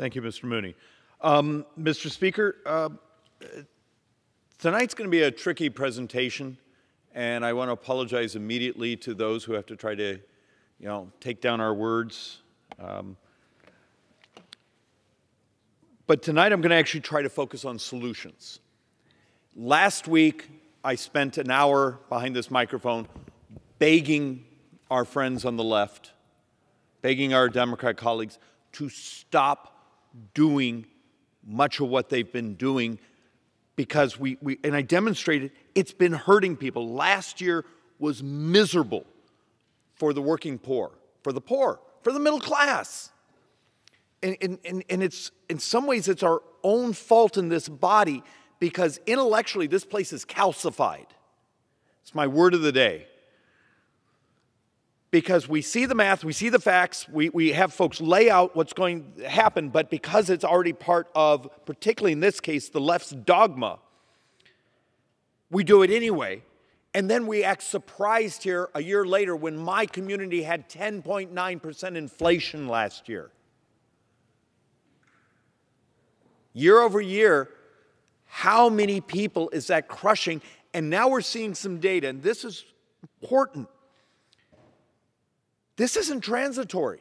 Thank you, Mr. Mooney. Mr. Speaker, tonight's going to be a tricky presentation, and I want to apologize immediately to those who have to try to, take down our words. But tonight I'm going to actually try to focus on solutions. Last week, I spent an hour behind this microphone begging our friends on the left, begging our Democrat colleagues to stop doing much of what they've been doing, because and I demonstrated it's been hurting people. Last year was miserable for the working poor, for the middle class. And it's, in some ways, it's our own fault in this body, because intellectually this place is calcified. It's my word of the day. Because we see the math, we see the facts, we have folks lay out what's going to happen, but because it's already part of, particularly in this case, the left's dogma, we do it anyway. And then we act surprised here a year later when my community had 10.9% inflation last year. Year over year, how many people is that crushing? And now we're seeing some data, and this is important. This isn't transitory.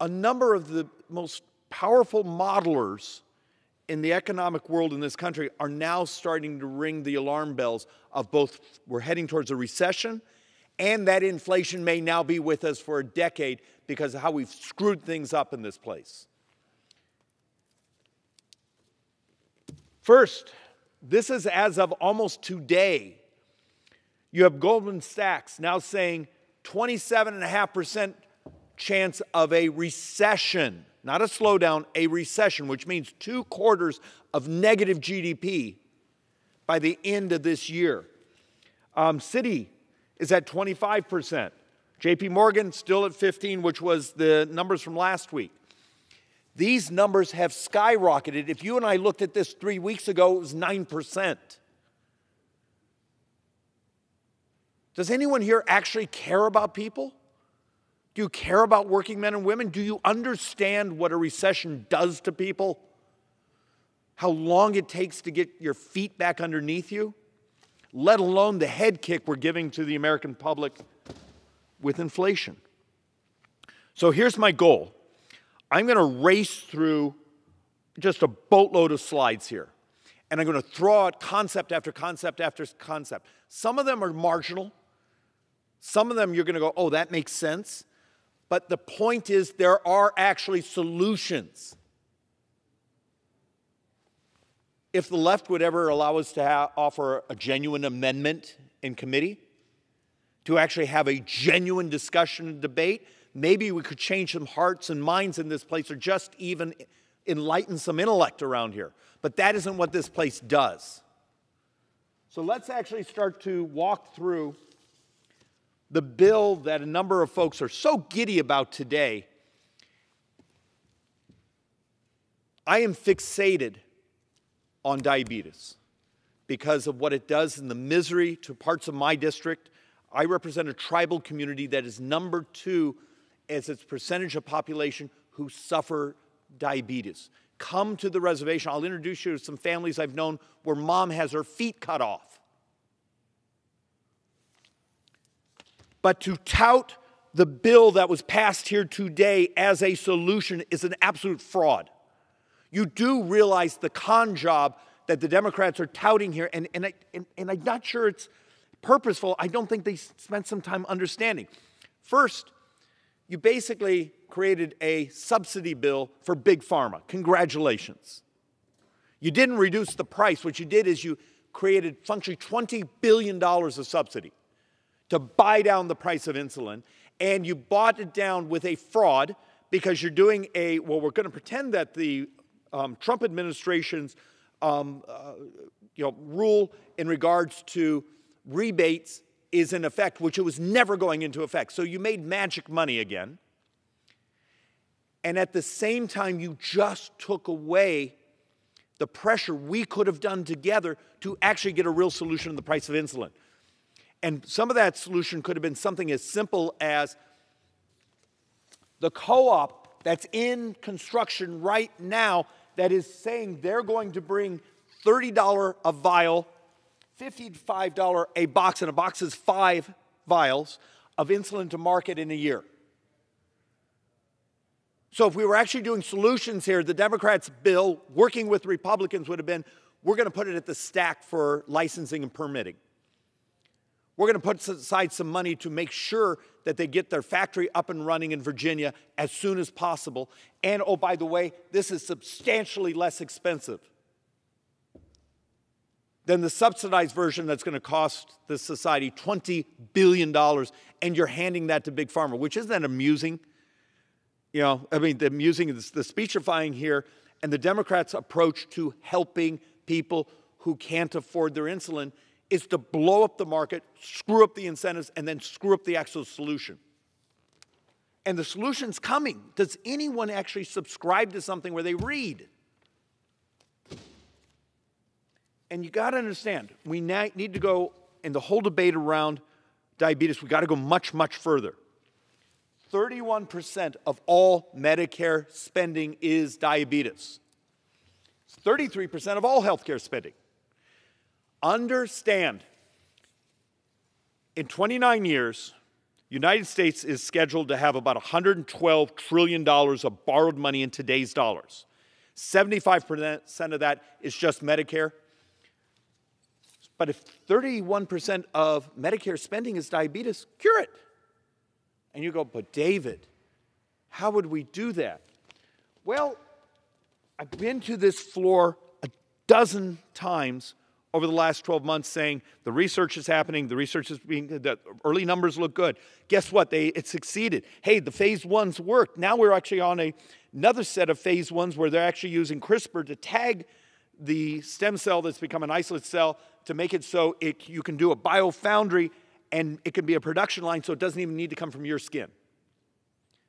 A number of the most powerful modelers in the economic world in this country are now starting to ring the alarm bells of both we're heading towards a recession and that inflation may now be with us for a decade because of how we've screwed things up in this place. First, this is as of almost today. You have Goldman Sachs now saying 27.5% chance of a recession, not a slowdown, a recession, which means 2 quarters of negative GDP by the end of this year. Citi is at 25%. JP Morgan still at 15%, which was the numbers from last week. These numbers have skyrocketed. If you and I looked at this 3 weeks ago, it was 9%. Does anyone here actually care about people? Do you care about working men and women? Do you understand what a recession does to people? How long it takes to get your feet back underneath you? Let alone the head kick we're giving to the American public with inflation. So here's my goal. I'm going to race through just a boatload of slides here. And I'm going to throw out concept after concept after concept. Some of them are marginal. Some of them you're going to go, oh, that makes sense. But the point is there are actually solutions. If the left would ever allow us to offer a genuine amendment in committee, to actually have a genuine discussion and debate, maybe we could change some hearts and minds in this place, or just even enlighten some intellect around here. But that isn't what this place does. So let's actually start to walk through the bill that a number of folks are so giddy about today. I am fixated on diabetes because of what it does and the misery to parts of my district. I represent a tribal community that is #2 as its percentage of population who suffer diabetes. Come to the reservation. I'll introduce you to some families I've known where mom has her feet cut off. But to tout the bill that was passed here today as a solution is an absolute fraud. You do realize the con job that the Democrats are touting here, and I'm not sure it's purposeful. I don't think they spent some time understanding. First, you basically created a subsidy bill for big pharma. Congratulations. You didn't reduce the price. What you did is you created functionally $20 billion of subsidy to buy down the price of insulin, and you bought it down with a fraud because you're doing a, well, we're going to pretend that the Trump administration's rule in regards to rebates is in effect, which it was never going into effect. So you made magic money again. And at the same time, you just took away the pressure we could have done together to actually get a real solution to the price of insulin. And some of that solution could have been something as simple as the co-op that's in construction right now that is saying they're going to bring $30 a vial, $55 a box, and a box is 5 vials of insulin to market in a year. So if we were actually doing solutions here, the Democrats' bill, working with Republicans, would have been, we're going to put it at the stack for licensing and permitting. We're going to put aside some money to make sure that they get their factory up and running in Virginia as soon as possible. And, oh, by the way, this is substantially less expensive than the subsidized version that's going to cost this society $20 billion, and you're handing that to Big Pharma, which isn't that amusing? You know, I mean, the amusing is the speechifying here and the Democrats' approach to helping people who can't afford their insulin is to blow up the market, screw up the incentives, and then screw up the actual solution. And the solution's coming. Does anyone actually subscribe to something where they read? And you got to understand, we need to go, in the whole debate around diabetes, we got to go much, much further. 31% of all Medicare spending is diabetes. It's 33% of all healthcare spending. Understand, in 29 years, the United States is scheduled to have about $112 trillion of borrowed money in today's dollars. 75% of that is just Medicare. But if 31% of Medicare spending is diabetes, cure it. And you go, but David, how would we do that? Well, I've been to this floor a dozen times over the last 12 months saying the research is happening, the research is being, the early numbers look good. Guess what? It succeeded. Hey, the phase 1's worked. Now we're actually on another set of phase 1's where they're actually using CRISPR to tag the stem cell that's become an isolate cell to make it so you can do a biofoundry and it can be a production line so it doesn't even need to come from your skin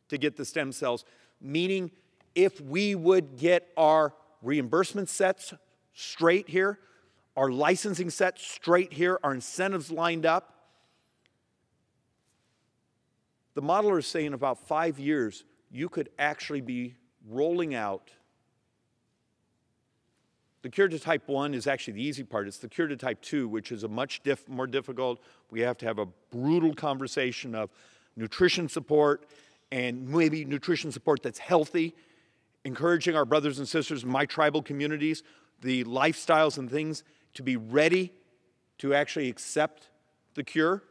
to get the stem cells. Meaning if we would get our reimbursement sets straight here, our licensing set straight here, our incentives lined up. The modeler is saying in about 5 years, you could actually be rolling out. The cure to type 1 is actually the easy part. It's the cure to type 2, which is a much more difficult. We have to have a brutal conversation of nutrition support and maybe nutrition support that's healthy, encouraging our brothers and sisters in my tribal communities, the lifestyles and things to be ready to actually accept the cure.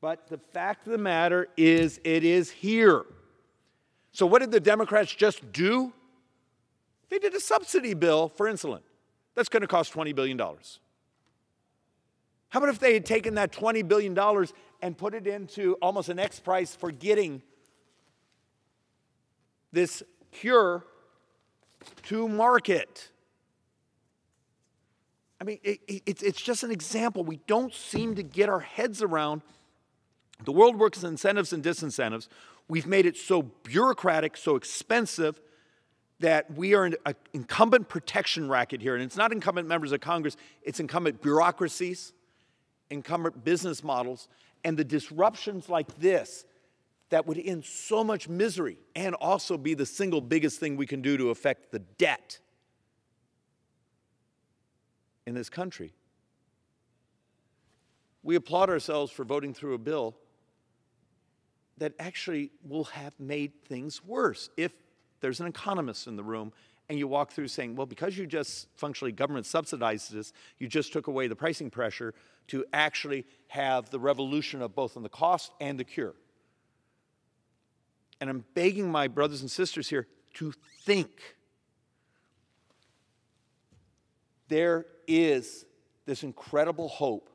But the fact of the matter is it is here. So what did the Democrats just do? They did a subsidy bill for insulin. That's going to cost $20 billion. How about if they had taken that $20 billion and put it into almost an X price for getting this cure to market? I mean, it's just an example. We don't seem to get our heads around. The world works in incentives and disincentives. We've made it so bureaucratic, so expensive, that we are in an incumbent protection racket here. And it's not incumbent members of Congress. It's incumbent bureaucracies, incumbent business models, and the disruptions like this that would end so much misery and also be the single biggest thing we can do to affect the debt in this country. We applaud ourselves for voting through a bill that actually will have made things worse if there's an economist in the room and you walk through saying, well, because you just functionally government subsidized this, you just took away the pricing pressure to actually have the revolution of both on the cost and the cure. And I'm begging my brothers and sisters here to think. There is this incredible hope.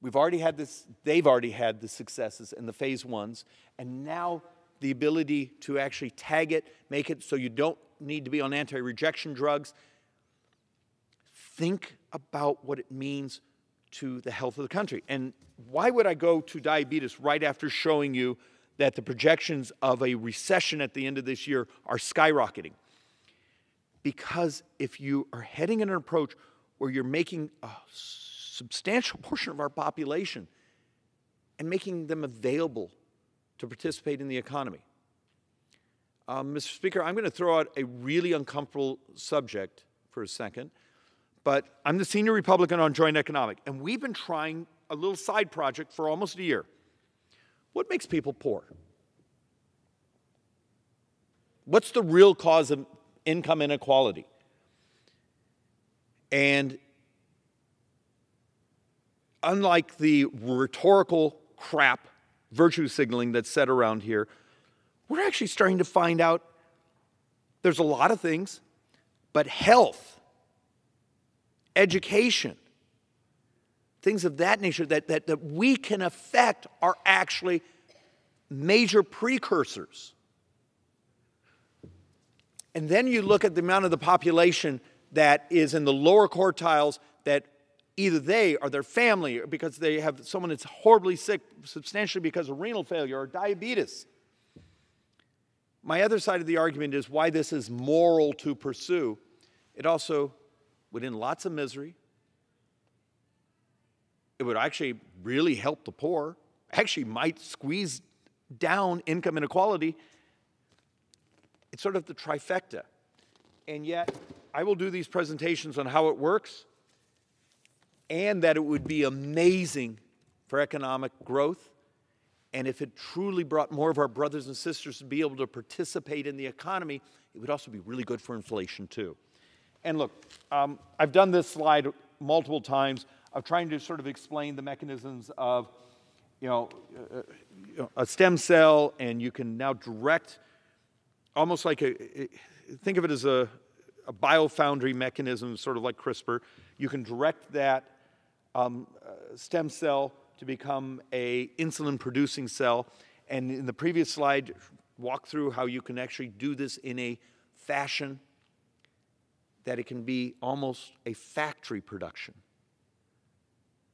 We've already had this, they've already had the successes and the phase 1's, and now the ability to actually tag it, make it so you don't need to be on anti-rejection drugs. Think about what it means to the health of the country. And why would I go to diabetes right after showing you that the projections of a recession at the end of this year are skyrocketing? Because if you are heading in an approach where you're making a substantial portion of our population and making them available to participate in the economy. Mr. Speaker, I'm going to throw out a really uncomfortable subject for a second, but I'm the senior Republican on joint economic, and we've been trying a little side project for almost a year. What makes people poor? What's the real cause of income inequality? And unlike the rhetorical crap, virtue signaling that's said around here, we're actually starting to find out there's a lot of things, but health, education, things of that nature that we can affect are actually major precursors. And then you look at the amount of the population that is in the lower quartiles that either they or their family, or because they have someone that's horribly sick, substantially because of renal failure or diabetes. My other side of the argument is why this is moral to pursue. It also would end lots of misery. It would actually really help the poor, actually might squeeze down income inequality. It's sort of the trifecta. And yet, I will do these presentations on how it works and that it would be amazing for economic growth. And if it truly brought more of our brothers and sisters to be able to participate in the economy, it would also be really good for inflation too. And look, I've done this slide multiple times of trying to sort of explain the mechanisms of, a stem cell, and you can now direct, almost like think of it as a biofoundry mechanism, sort of like CRISPR. You can direct that stem cell to become a insulin-producing cell. And in the previous slide, walk through how you can actually do this in a fashion that it can be almost a factory production.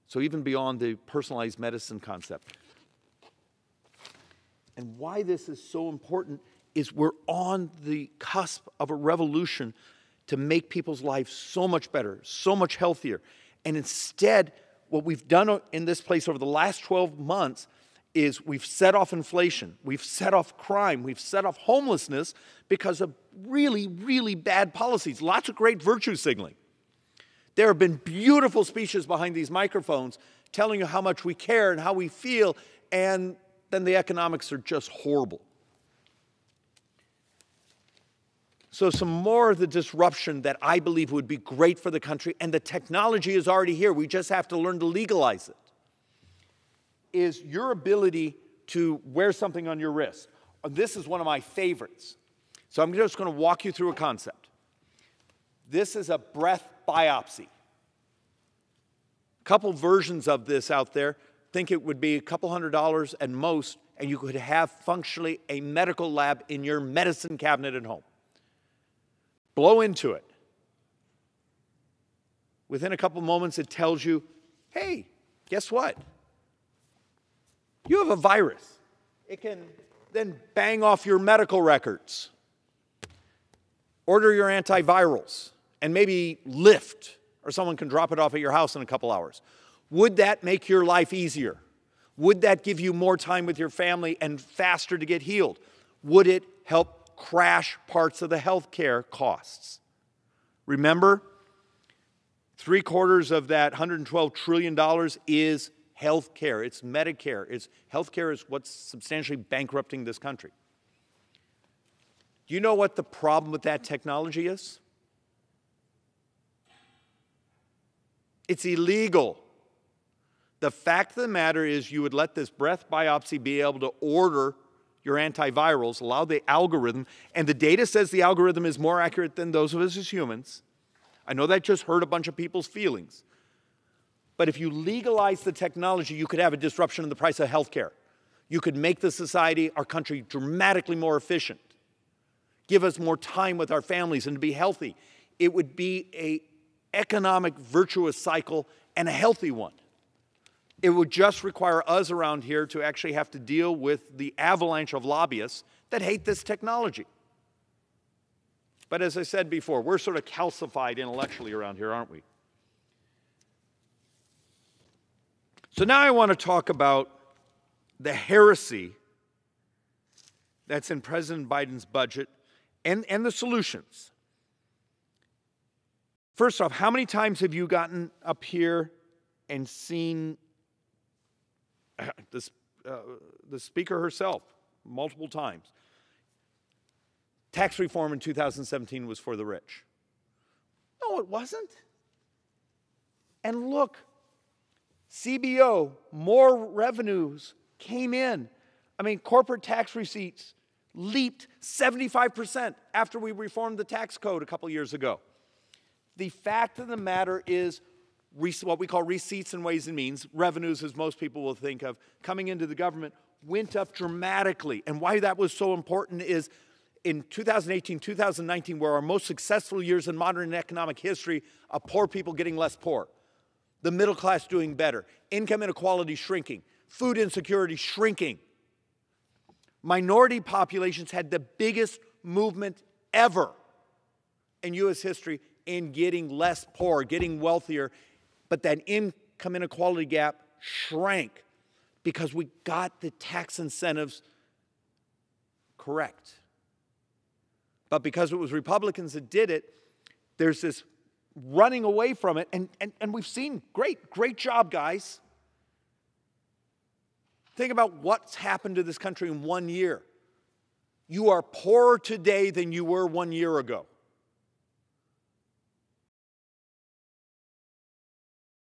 So even beyond the personalized medicine concept. And why this is so important is we're on the cusp of a revolution to make people's lives so much better, so much healthier. And instead, what we've done in this place over the last 12 months is we've set off inflation, we've set off crime, we've set off homelessness because of really, really bad policies. Lots of great virtue signaling. There have been beautiful speeches behind these microphones telling you how much we care and how we feel, and then the economics are just horrible. So some more of the disruption that I believe would be great for the country, and the technology is already here, we just have to learn to legalize it, is your ability to wear something on your wrist. This is one of my favorites. So I'm just going to walk you through a concept. This is a breath biopsy. A couple versions of this out there. Think it would be a couple $100 at most, and you could have functionally a medical lab in your medicine cabinet at home. Blow into it. Within a couple moments, it tells you, hey, guess what? You have a virus. It can then bang off your medical records. Order your antivirals. And maybe Lyft or someone can drop it off at your house in a couple hours. Would that make your life easier? Would that give you more time with your family and faster to get healed? Would it help crash parts of the healthcare costs? Remember, 3/4 of that $112 trillion is healthcare. It's Medicare. It's healthcare is what's substantially bankrupting this country. Do you know what the problem with that technology is? It's illegal. The fact of the matter is, you would let this breath biopsy be able to order your antivirals, allow the algorithm, and the data says the algorithm is more accurate than those of us as humans. I know that just hurt a bunch of people's feelings. But if you legalize the technology, you could have a disruption in the price of healthcare. You could make the society, our country, dramatically more efficient, give us more time with our families and to be healthy. It would be an economic virtuous cycle and a healthy one. It would just require us around here to actually have to deal with the avalanche of lobbyists that hate this technology. But as I said before, we're sort of calcified intellectually around here, aren't we? So now I want to talk about the heresy that's in President Biden's budget and the solutions. First off, how many times have you gotten up here and seen the Speaker herself multiple times? Tax reform in 2017 was for the rich. No, it wasn't. And look, CBO, more revenues came in. I mean, corporate tax receipts leaped 75% after we reformed the tax code a couple years ago. The fact of the matter is what we call receipts and ways and means, revenues as most people will think of, coming into the government went up dramatically. And why that was so important is in 2018, 2019 were our most successful years in modern economic history of poor people getting less poor, the middle class doing better, income inequality shrinking, food insecurity shrinking. Minority populations had the biggest movement ever in U.S. history in getting less poor, getting wealthier, but that income inequality gap shrank because we got the tax incentives correct. But because it was Republicans that did it, there's this running away from it. And we've seen great job, guys. Think about what's happened to this country in 1 year. You are poorer today than you were 1 year ago.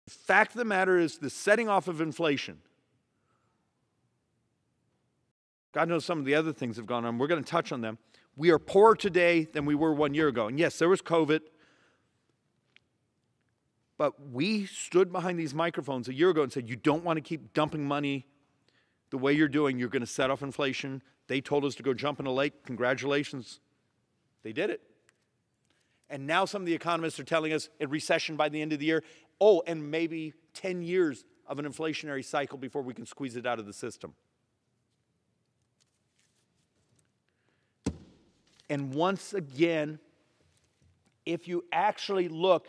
The fact of the matter is the setting off of inflation. God knows some of the other things have gone on. We're going to touch on them. We are poorer today than we were 1 year ago. And yes, there was COVID. But we stood behind these microphones a year ago and said, you don't want to keep dumping money the way you're doing. You're going to set off inflation. They told us to go jump in a lake. Congratulations. They did it. And now some of the economists are telling us a recession by the end of the year. Oh, and maybe 10 years of an inflationary cycle before we can squeeze it out of the system. And once again, if you actually look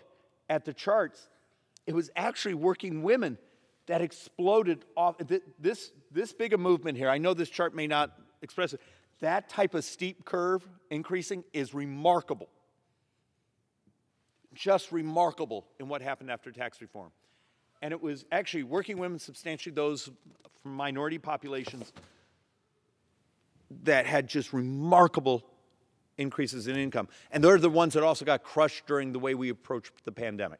at the charts, it was actually working women that exploded off. This big a movement here, I know this chart may not express it, that type of steep curve increasing is remarkable. Just remarkable in what happened after tax reform. And it was actually working women, substantially those from minority populations, that had just remarkable increases in income. And they're the ones that also got crushed during the way we approached the pandemic.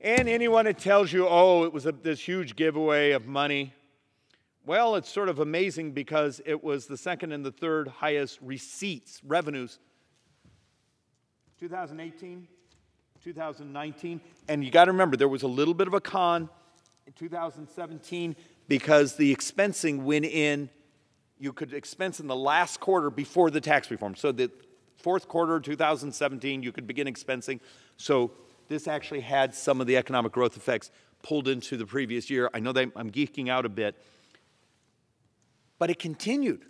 And anyone that tells you, oh, it was this huge giveaway of money, well, it's sort of amazing because it was the second and the third highest receipts, revenues, 2018, 2019. And you got to remember, there was a little bit of a con in 2017 because the expensing went in. You could expense in the last quarter before the tax reform. So the fourth quarter of 2017, you could begin expensing. So this actually had some of the economic growth effects pulled into the previous year. I know that I'm geeking out a bit. But it continued.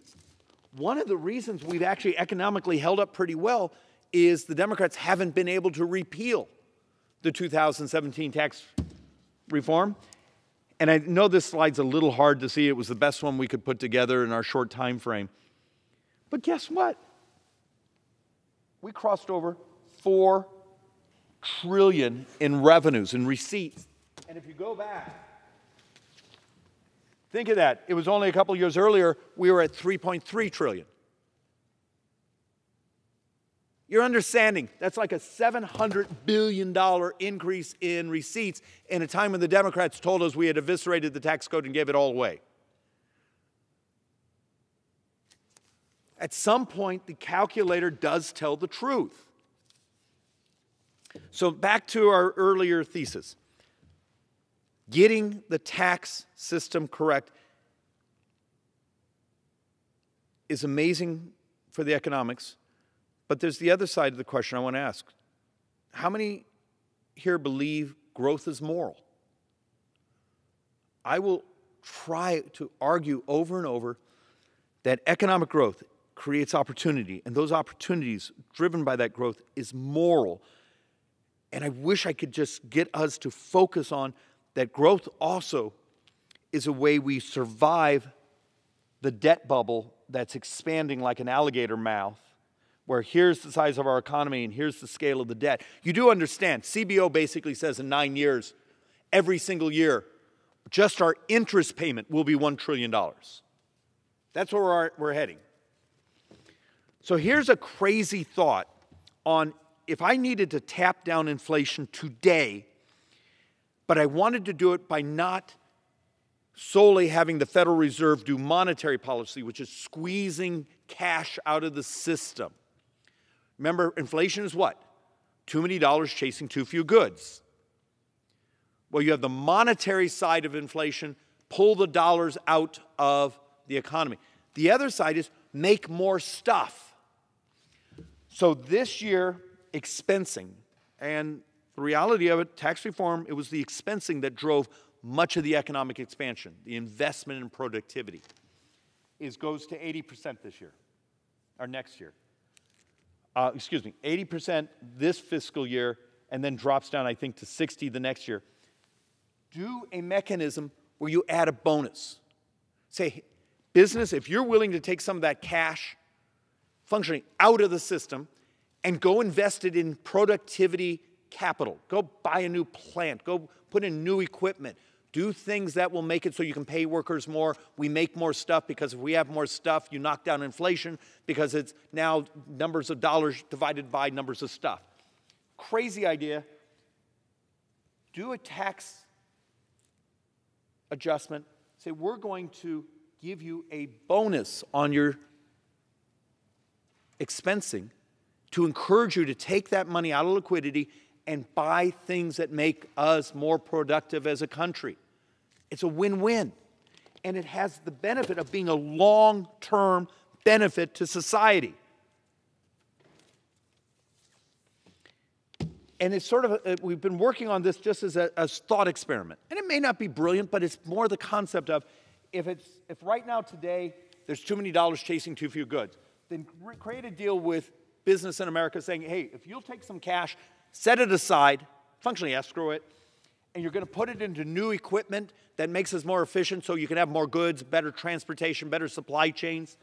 One of the reasons we've actually economically held up pretty well is the Democrats haven't been able to repeal the 2017 tax reform. And I know this slide's a little hard to see. It was the best one we could put together in our short time frame. But guess what? We crossed over $4 trillion in revenues, in receipts. And if you go back, think of that. It was only a couple years earlier, we were at $3.3 trillion. You're understanding, that's like a $700 billion increase in receipts in a time when the Democrats told us we had eviscerated the tax code and gave it all away. At some point, the calculator does tell the truth. So back to our earlier thesis. Getting the tax system correct is amazing for the economics. But there's the other side of the question I want to ask. How many here believe growth is moral? I will try to argue over and over that economic growth creates opportunity, and those opportunities driven by that growth is moral. And I wish I could just get us to focus on that growth also is a way we survive the debt bubble that's expanding like an alligator mouth, where here's the size of our economy and here's the scale of the debt. You do understand, CBO basically says in 9 years, every single year, just our interest payment will be $1 trillion. That's where we're heading. So here's a crazy thought on if I needed to tap down inflation today, but I wanted to do it by not solely having the Federal Reserve do monetary policy, which is squeezing cash out of the system. Remember, inflation is what? Too many dollars chasing too few goods. Well, you have the monetary side of inflation, pull the dollars out of the economy. The other side is make more stuff. So this year, expensing. And the reality of it, tax reform, it was the expensing that drove much of the economic expansion, the investment in productivity. It goes to 80% this year, or next year. 80% this fiscal year, and then drops down, I think, to 60 the next year. Do a mechanism where you add a bonus. Say, business, if you're willing to take some of that cash functioning out of the system and go invest it in productivity capital, go buy a new plant, go put in new equipment, do things that will make it so you can pay workers more, we make more stuff, because if we have more stuff, you knock down inflation because it's now numbers of dollars divided by numbers of stuff. Crazy idea. Do a tax adjustment. Say, we're going to give you a bonus on your expensing to encourage you to take that money out of liquidity and buy things that make us more productive as a country. It's a win-win. And it has the benefit of being a long-term benefit to society. And it's sort of, we've been working on this just as a thought experiment. And it may not be brilliant, but it's more the concept of, if right now today there's too many dollars chasing too few goods, then create a deal with business in America saying, hey, if you'll take some cash, set it aside, functionally escrow it, and you're going to put it into new equipment that makes us more efficient so you can have more goods, better transportation, better supply chains.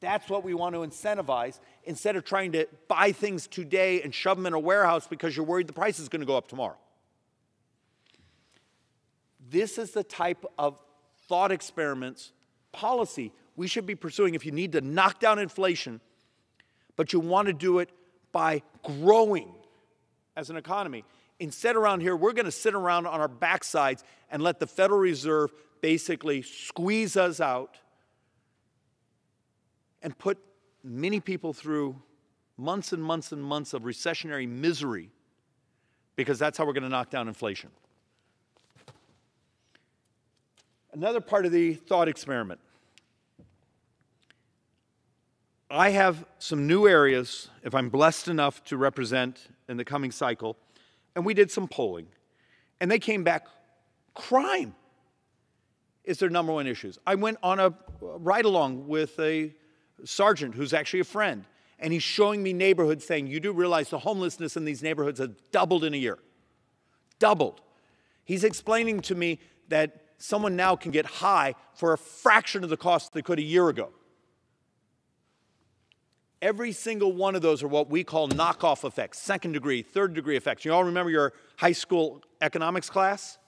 That's what we want to incentivize instead of trying to buy things today and shove them in a warehouse because you're worried the price is going to go up tomorrow. This is the type of thought experiments, policy we should be pursuing if you need to knock down inflation, but you want to do it by growing as an economy. Instead around here, we're going to sit around on our backsides and let the Federal Reserve basically squeeze us out and put many people through months and months and months of recessionary misery, because that's how we're going to knock down inflation. Another part of the thought experiment. I have some new areas, if I'm blessed enough to represent in the coming cycle, and we did some polling, and they came back, crime is their number one issue. I went on a ride-along with a sergeant who's actually a friend, and he's showing me neighborhoods saying, you do realize the homelessness in these neighborhoods has doubled in a year. Doubled. He's explaining to me that someone now can get high for a fraction of the cost they could a year ago. Every single one of those are what we call knockoff effects, second degree, third degree effects. You all remember your high school economics class?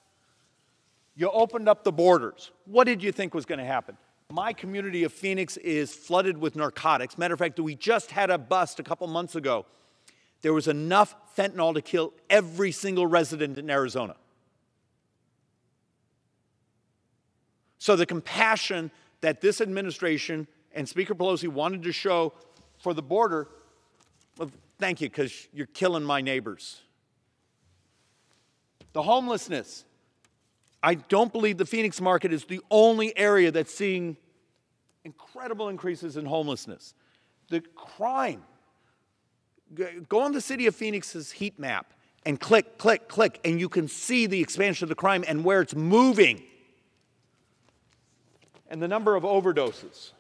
You opened up the borders. What did you think was going to happen? My community of Phoenix is flooded with narcotics. Matter of fact, we just had a bust a couple months ago. There was enough fentanyl to kill every single resident in Arizona. So the compassion that this administration and Speaker Pelosi wanted to show for the border, well, thank you, because you're killing my neighbors. The homelessness. I don't believe the Phoenix market is the only area that's seeing incredible increases in homelessness. The crime. Go on the city of Phoenix's heat map and click, click, click, and you can see the expansion of the crime and where it's moving. And the number of overdoses.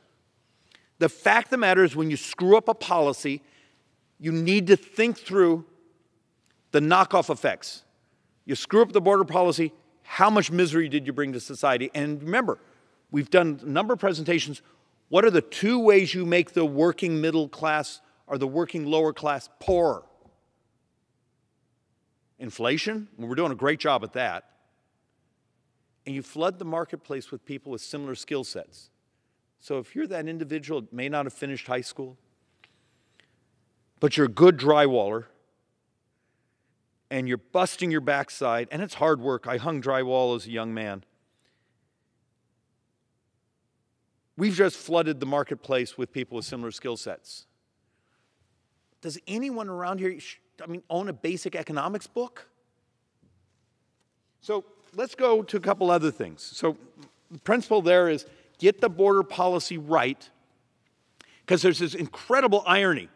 The fact of the matter is, when you screw up a policy, you need to think through the knockoff effects. You screw up the border policy, how much misery did you bring to society? And remember, we've done a number of presentations. What are the two ways you make the working middle class or the working lower class poorer? Inflation, we're doing a great job at that. And you flood the marketplace with people with similar skill sets. So if you're that individual that may not have finished high school, but you're a good drywaller, and you're busting your backside, and it's hard work. I hung drywall as a young man. We've just flooded the marketplace with people with similar skill sets. Does anyone around here, own a basic economics book? So let's go to a couple other things. So the principle there is get the border policy right, because there's this incredible irony.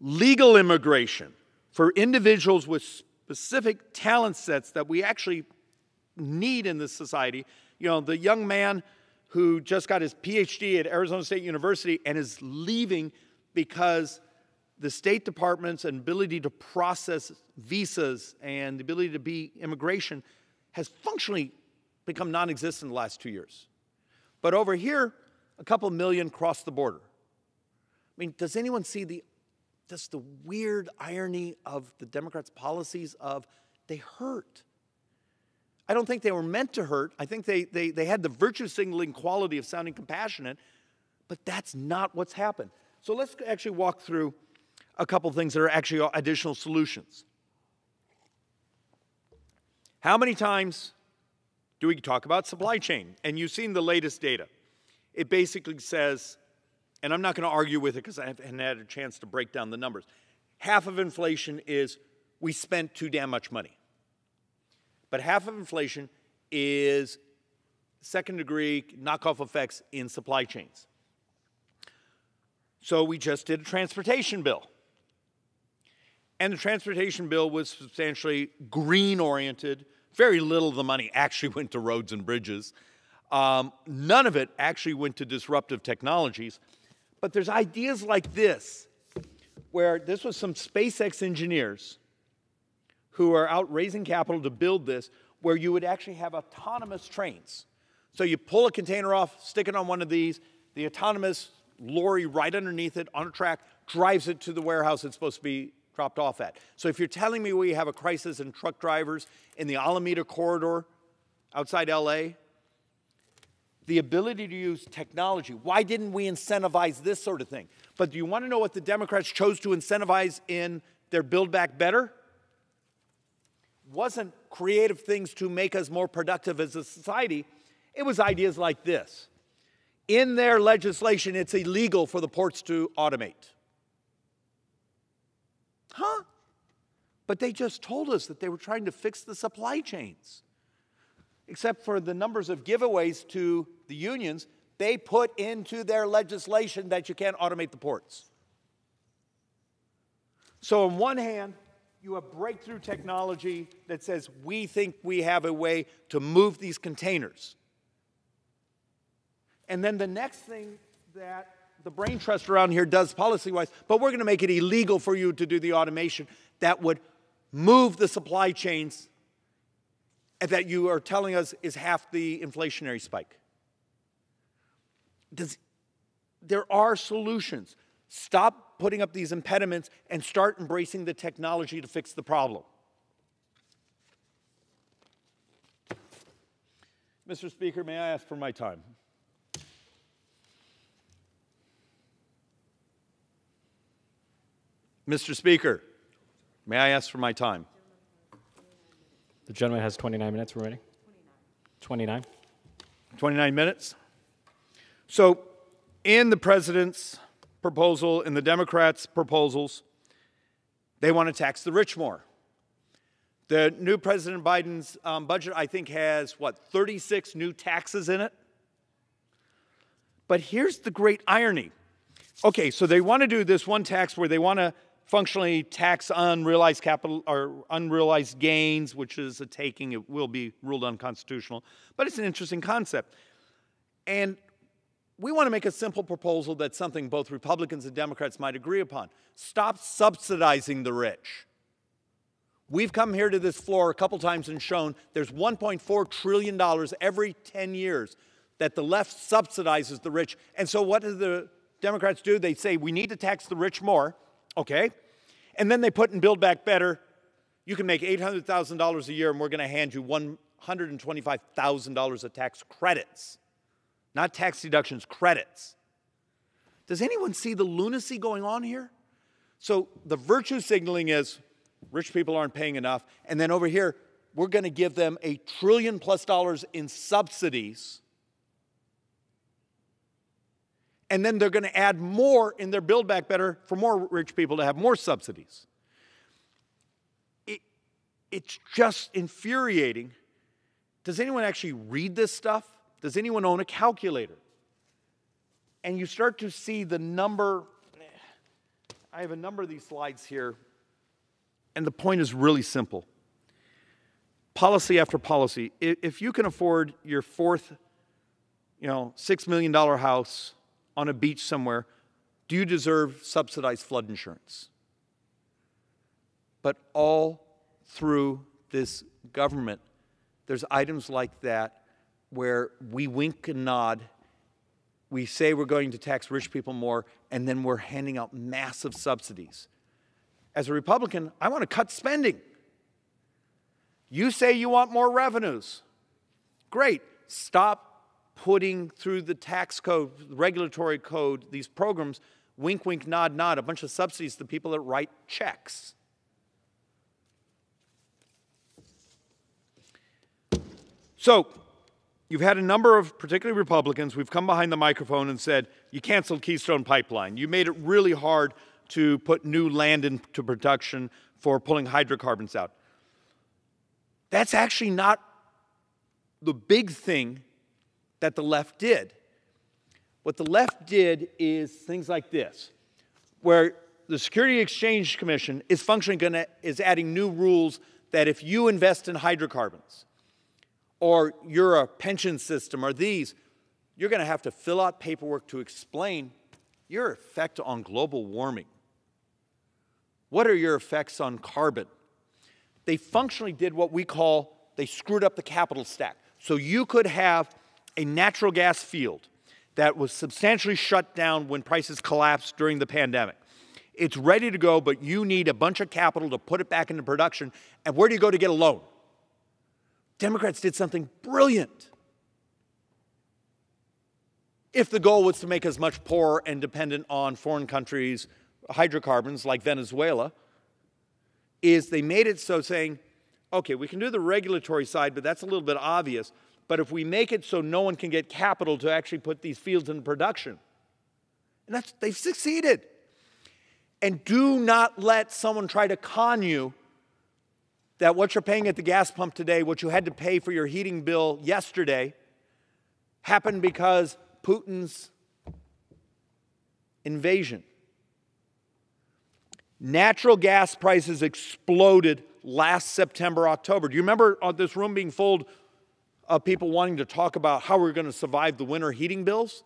Legal immigration for individuals with specific talent sets that we actually need in this society. You know, the young man who just got his PhD at Arizona State University and is leaving because the State Department's ability to process visas and the ability to be immigration has functionally become non-existent in the last 2 years. But over here, a couple million cross the border. Does anyone see the weird irony of the Democrats' policies of they hurt? I don't think they were meant to hurt. I think they had the virtue signaling quality of sounding compassionate, but that's not what's happened. So let's actually walk through a couple things that are actually additional solutions. How many times do we talk about supply chain? And you've seen the latest data. It basically says, and I'm not going to argue with it because I haven't had a chance to break down the numbers, half of inflation is we spent too damn much money. But half of inflation is second-degree knockoff effects in supply chains. So we just did a transportation bill. And the transportation bill was substantially green-oriented. Very little of the money actually went to roads and bridges. None of it actually went to disruptive technologies. But there's ideas like this, where this was some SpaceX engineers who are out raising capital to build this, where you would actually have autonomous trains. So you pull a container off, stick it on one of these, the autonomous lorry right underneath it on a track drives it to the warehouse it's supposed to be dropped off at. So if you're telling me we have a crisis in truck drivers in the Alameda corridor outside LA, the ability to use technology, why didn't we incentivize this sort of thing? But do you want to know what the Democrats chose to incentivize in their Build Back Better? Wasn't creative things to make us more productive as a society. It was ideas like this. In their legislation, it's illegal for the ports to automate. Huh? But they just told us that they were trying to fix the supply chains. Except for the numbers of giveaways to the unions, they put into their legislation that you can't automate the ports. So on one hand, you have breakthrough technology that says, we think we have a way to move these containers. And then the next thing that the brain trust around here does policy-wise, but we're going to make it illegal for you to do the automation that would move the supply chains that you are telling us is half the inflationary spike. There are solutions. Stop putting up these impediments and start embracing the technology to fix the problem. Mr. Speaker, may I ask for my time? Mr. Speaker, may I ask for my time? The gentleman has 29 minutes remaining. 29. 29 minutes. So in the president's proposal, in the Democrats' proposals, they want to tax the rich more. The new President Biden's budget, I think, has, 36 new taxes in it? But here's the great irony. Okay, so they want to do this one tax where they want to functionally tax unrealized capital or unrealized gains, which is a taking. It will be ruled unconstitutional. But it's an interesting concept. And we want to make a simple proposal that's something both Republicans and Democrats might agree upon. Stop subsidizing the rich. We've come here to this floor a couple times and shown there's $1.4 trillion every 10 years that the left subsidizes the rich. And so what do the Democrats do? They say, we need to tax the rich more, okay? And then they put in Build Back Better, you can make $800,000 a year and we're going to hand you $125,000 of tax credits. Not tax deductions, credits. Does anyone see the lunacy going on here? So the virtue signaling is rich people aren't paying enough. And then over here, we're going to give them $1 trillion+ in subsidies. And then they're going to add more in their Build Back Better for more rich people to have more subsidies. It's just infuriating. Does anyone actually read this stuff? Does anyone own a calculator? And you start to see the number. I have a number of these slides here. And the point is really simple. Policy after policy. If you can afford your fourth, $6 million house on a beach somewhere, do you deserve subsidized flood insurance? But all through this government, there's items like that where we wink and nod. We say we're going to tax rich people more, and then we're handing out massive subsidies. As a Republican, I want to cut spending. You say you want more revenues. Great. Stop putting through the tax code, regulatory code, these programs, wink, wink, nod, nod, a bunch of subsidies to people that write checks. So you've had a number of, particularly Republicans, we've come behind the microphone and said, you canceled Keystone Pipeline. You made it really hard to put new land into production for pulling hydrocarbons out. That's actually not the big thing that the left did. What the left did is things like this, where the Security Exchange Commission is functioning, is adding new rules that if you invest in hydrocarbons, or you're a pension system, or these, you're going to have to fill out paperwork to explain your effect on global warming. What are your effects on carbon? They functionally did what we call, they screwed up the capital stack. So you could have a natural gas field that was substantially shut down when prices collapsed during the pandemic. It's ready to go, but you need a bunch of capital to put it back into production. And where do you go to get a loan? Democrats did something brilliant. If the goal was to make us much poorer and dependent on foreign countries' hydrocarbons, like Venezuela, is they made it so saying, okay, we can do the regulatory side, but that's a little bit obvious. But if we make it so no one can get capital to actually put these fields in production, and they've succeeded. And do not let someone try to con you that what you're paying at the gas pump today, what you had to pay for your heating bill yesterday, happened because Putin's invasion. Natural gas prices exploded last September, October. Do you remember this room being full of people wanting to talk about how we're going to survive the winter heating bills?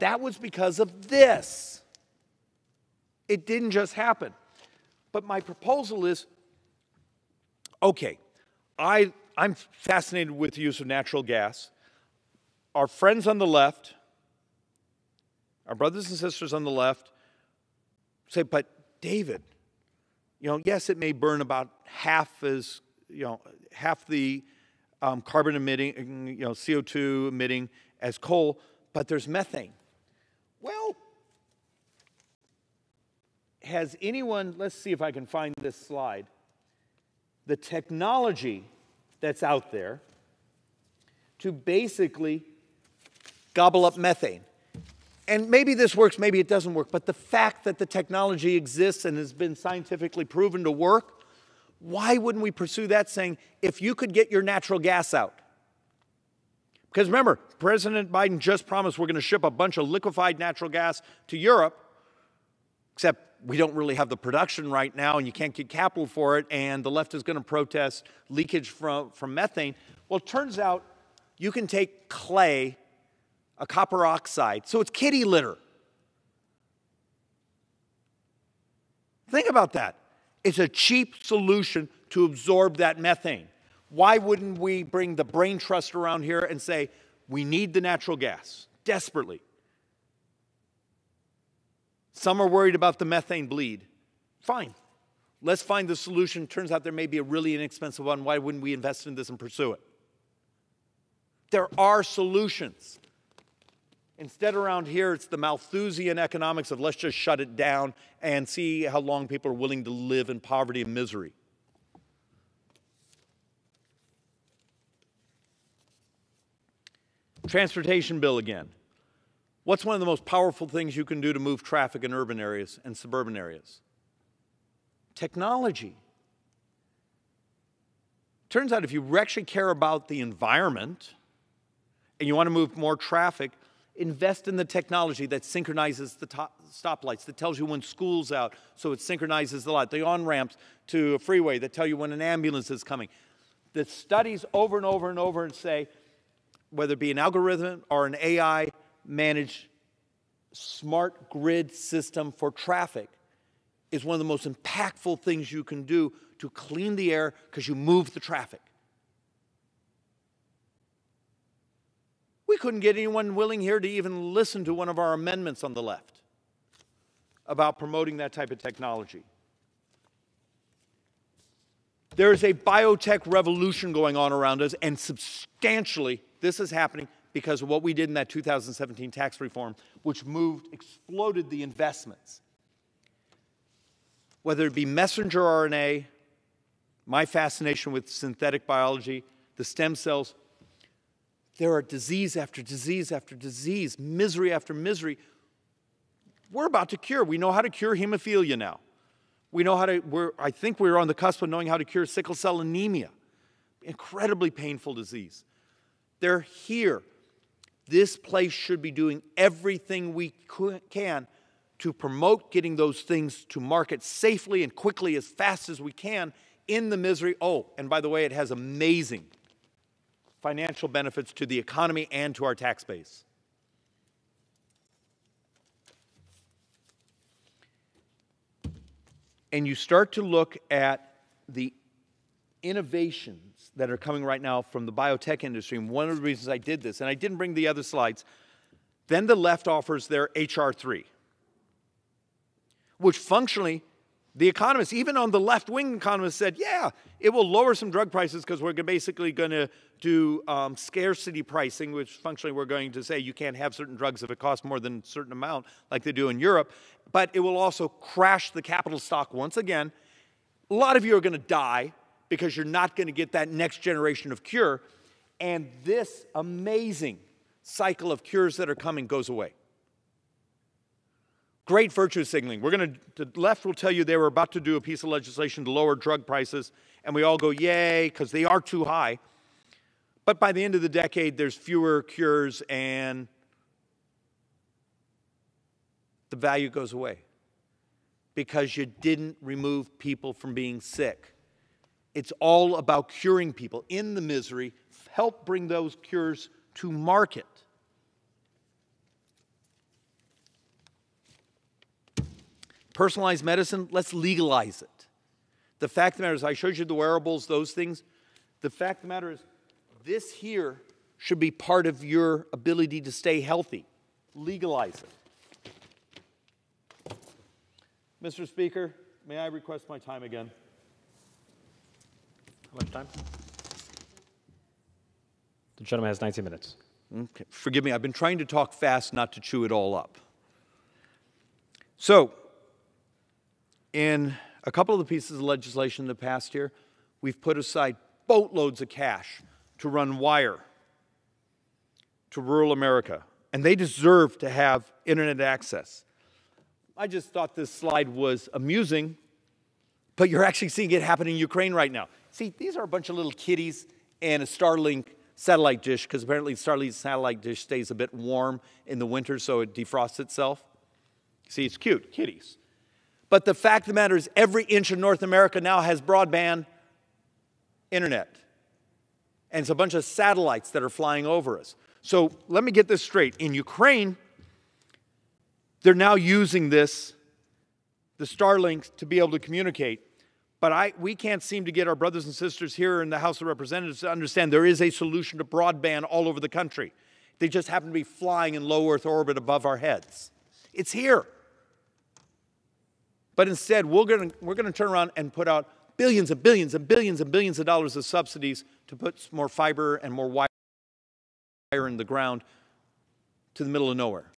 That was because of this. It didn't just happen. But my proposal is, okay, I'm fascinated with the use of natural gas. Our friends on the left, our brothers and sisters on the left, say, but David, yes, it may burn about half the carbon emitting, CO2 emitting as coal, but there's methane. Well, has anyone, let's see if I can find this slide. The technology that's out there to basically gobble up methane. And maybe this works, maybe it doesn't work, but the fact that the technology exists and has been scientifically proven to work, why wouldn't we pursue that saying, if you could get your natural gas out? Because remember, President Biden just promised we're going to ship a bunch of liquefied natural gas to Europe, except we don't really have the production right now and you can't get capital for it, and the left is going to protest leakage from methane. Well, it turns out you can take clay, a copper oxide, so it's kitty litter. Think about that. It's a cheap solution to absorb that methane. Why wouldn't we bring the brain trust around here and say, We need the natural gas, desperately. Some are worried about the methane bleed. Fine. Let's find the solution. Turns out there may be a really inexpensive one. Why wouldn't we invest in this and pursue it? There are solutions. Instead, around here, it's the Malthusian economics of let's just shut it down and see how long people are willing to live in poverty and misery. Transportation bill again. What's one of the most powerful things you can do to move traffic in urban areas and suburban areas? Technology. Turns out if you actually care about the environment and you want to move more traffic, invest in the technology that synchronizes the stoplights, that tells you when school's out, so it synchronizes the light, the on-ramps to a freeway that tell you when an ambulance is coming. The studies over and over and over and say, whether it be an algorithm or an AI-managed smart grid system for traffic, is one of the most impactful things you can do to clean the air because you move the traffic. We couldn't get anyone willing here to even listen to one of our amendments on the left about promoting that type of technology. There is a biotech revolution going on around us, and substantially this is happening because of what we did in that 2017 tax reform, which exploded the investments. Whether it be messenger RNA, my fascination with synthetic biology, the stem cells, there are disease after disease after disease, misery after misery. We're about to cure. We know how to cure hemophilia now. We know how to, I think we're on the cusp of knowing how to cure sickle cell anemia. Incredibly painful disease. They're here. This place should be doing everything we can to promote getting those things to market safely and quickly as fast as we can in the misery. Oh, and by the way, it has amazing financial benefits to the economy and to our tax base. And you start to look at the innovations that are coming right now from the biotech industry. And one of the reasons I did this, and I didn't bring the other slides, then the left offers their HR3. Which functionally, the economists, even on the left-wing economists, said, yeah, it will lower some drug prices because we're basically going to do scarcity pricing, which functionally we're going to say you can't have certain drugs if it costs more than a certain amount, like they do in Europe. But it will also crash the capital stock once again. A lot of you are going to die because you're not going to get that next generation of cure. And this amazing cycle of cures that are coming goes away. Great virtue signaling. The left will tell you they were about to do a piece of legislation to lower drug prices, and we all go, yay, because they are too high. But by the end of the decade, there's fewer cures, and the value goes away because you didn't remove people from being sick. It's all about curing people in the misery, help bring those cures to market. Personalized medicine, let's legalize it. The fact of the matter is, I showed you the wearables, those things. The fact of the matter is, this here should be part of your ability to stay healthy. Legalize it. Mr. Speaker, may I request my time again? How much time? The gentleman has 19 minutes. Okay. Forgive me, I've been trying to talk fast, not to chew it all up. So, in a couple of the pieces of legislation in the past year, we've put aside boatloads of cash to run wire to rural America. And they deserve to have internet access. I just thought this slide was amusing, but you're actually seeing it happen in Ukraine right now. See, these are a bunch of little kitties and a Starlink satellite dish, because apparently Starlink's satellite dish stays a bit warm in the winter, so it defrosts itself. See, it's cute, kitties. But the fact of the matter is, every inch of North America now has broadband internet. And it's a bunch of satellites that are flying over us. So let me get this straight. In Ukraine, they're now using this, the Starlink, to be able to communicate. But we can't seem to get our brothers and sisters here in the House of Representatives to understand there is a solution to broadband all over the country. They just happen to be flying in low Earth orbit above our heads. It's here. But instead, we're going to turn around and put out billions and billions and billions and billions of dollars of subsidies to put more fiber and more wire in the ground to the middle of nowhere.